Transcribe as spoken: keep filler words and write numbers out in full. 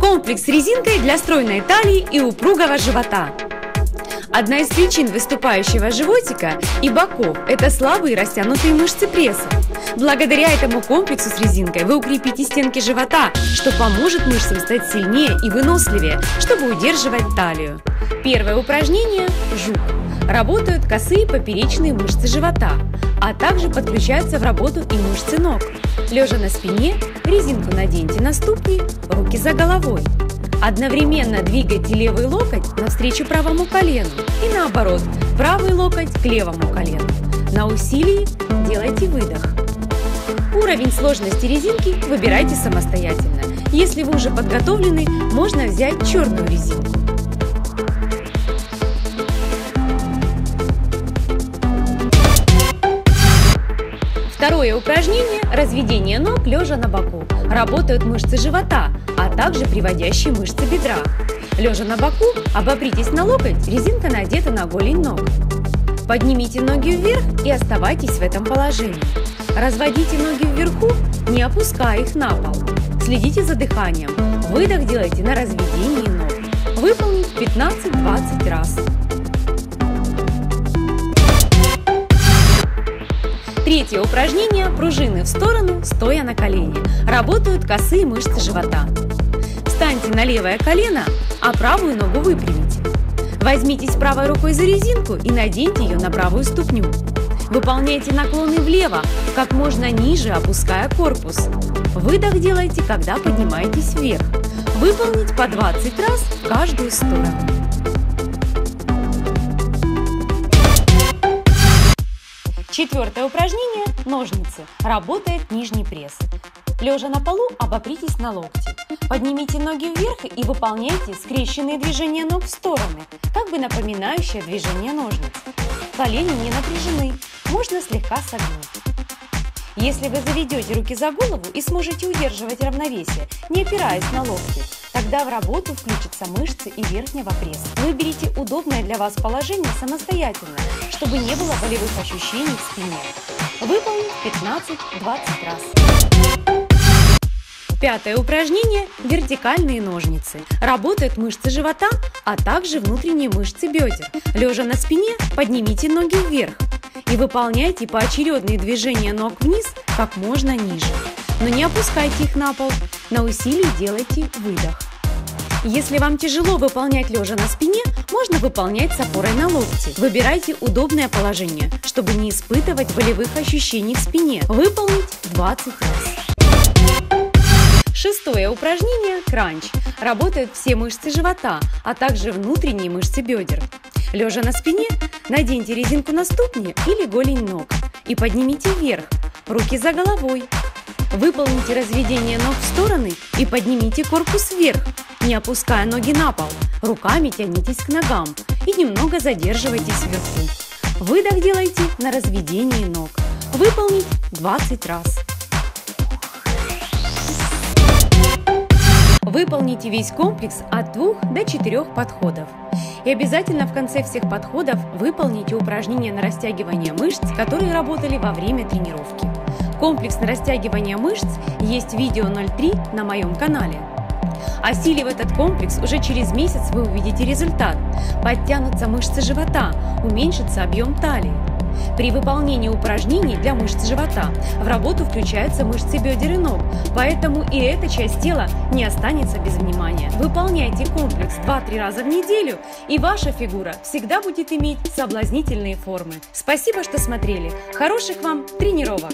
Комплекс с резинкой для стройной талии и упругого живота. Одна из причин выступающего животика и боков – это слабые растянутые мышцы пресса. Благодаря этому комплексу с резинкой вы укрепите стенки живота, что поможет мышцам стать сильнее и выносливее, чтобы удерживать талию. Первое упражнение – жук. Работают косые поперечные мышцы живота, а также подключаются в работу и мышцы ног. Лежа на спине, резинку наденьте на ступни, руки за головой. Одновременно двигайте левый локоть навстречу правому колену и наоборот, правый локоть к левому колену. На усилии делайте выдох. Уровень сложности резинки выбирайте самостоятельно. Если вы уже подготовлены, можно взять черную резинку. Второе упражнение – разведение ног лежа на боку. Работают мышцы живота, а также приводящие мышцы бедра. Лежа на боку, обопритесь на локоть, резинка надета на голень ног. Поднимите ноги вверх и оставайтесь в этом положении. Разводите ноги вверху, не опуская их на пол. Следите за дыханием. Выдох делайте на разведении ног. Выполнить пятнадцать-двадцать раз. Третье упражнение – пружины в сторону, стоя на колене. Работают косые мышцы живота. Встаньте на левое колено, а правую ногу выпрямите. Возьмитесь правой рукой за резинку и наденьте ее на правую ступню. Выполняйте наклоны влево, как можно ниже опуская корпус. Выдох делайте, когда поднимаетесь вверх. Выполнить по двадцать раз в каждую сторону. Четвертое упражнение – ножницы. Работает нижний пресс. Лежа на полу, обопритесь на локти. Поднимите ноги вверх и выполняйте скрещенные движения ног в стороны, как бы напоминающие движение ножниц. Колени не напряжены, можно слегка согнуть. Если вы заведете руки за голову и сможете удерживать равновесие, не опираясь на локти, тогда в работу включатся мышцы и верхнего пресса. Выберите удобное для вас положение самостоятельно, чтобы не было болевых ощущений в спине. Выполнить пятнадцать-двадцать раз. Пятое упражнение – вертикальные ножницы. Работают мышцы живота, а также внутренние мышцы бедер. Лежа на спине, поднимите ноги вверх и выполняйте поочередные движения ног вниз как можно ниже. Но не опускайте их на пол, на усилии делайте выдох. Если вам тяжело выполнять лежа на спине, можно выполнять с опорой на локти. Выбирайте удобное положение, чтобы не испытывать болевых ощущений в спине. Выполнить двадцать раз. Шестое упражнение – кранч. Работают все мышцы живота, а также внутренние мышцы бедер. Лежа на спине, наденьте резинку на ступни или голень ног и поднимите вверх, руки за головой. Выполните разведение ног в стороны и поднимите корпус вверх, не опуская ноги на пол. Руками тянитесь к ногам и немного задерживайтесь вверху. Выдох делайте на разведении ног. Выполнить двадцать раз. Выполните весь комплекс от двух до четырёх подходов. И обязательно в конце всех подходов выполните упражнения на растягивание мышц, которые работали во время тренировки. Комплекс на растягивание мышц есть видео ноль три на моем канале. Осилив этот комплекс, уже через месяц вы увидите результат. Подтянутся мышцы живота, уменьшится объем талии. При выполнении упражнений для мышц живота в работу включаются мышцы бедер и ног, поэтому и эта часть тела не останется без внимания. Выполняйте комплекс два-три раза в неделю, и ваша фигура всегда будет иметь соблазнительные формы. Спасибо, что смотрели. Хороших вам тренировок!